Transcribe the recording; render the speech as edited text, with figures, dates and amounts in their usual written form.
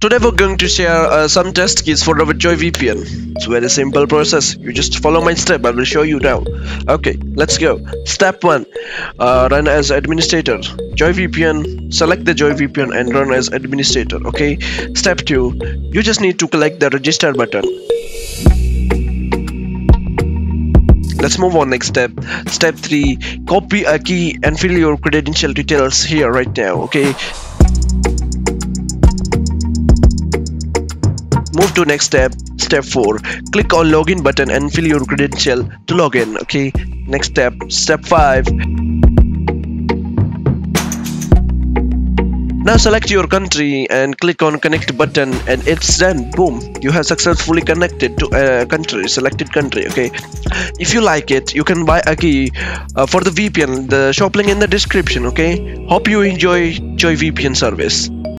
Today we're going to share some test keys for our Joy VPN. It's a very simple process. You just follow my step. I will show you now. Okay, let's go. Step 1. Run as administrator. Joy VPN. Select the Joy VPN and run as administrator. Okay. Step 2. You just need to click the register button. Let's move on next step. Step 3. Copy a key and fill your credential details here right now. Okay. Move to next step. Step 4. Click on login button and fill your credential to log in. Okay. Next step. Step 5. Now select your country and click on connect button and it's done. Boom. You have successfully connected to a country, selected country. Okay. If you like it, you can buy a key for the VPN. The shop link in the description. Okay. Hope you enjoy Joy VPN service.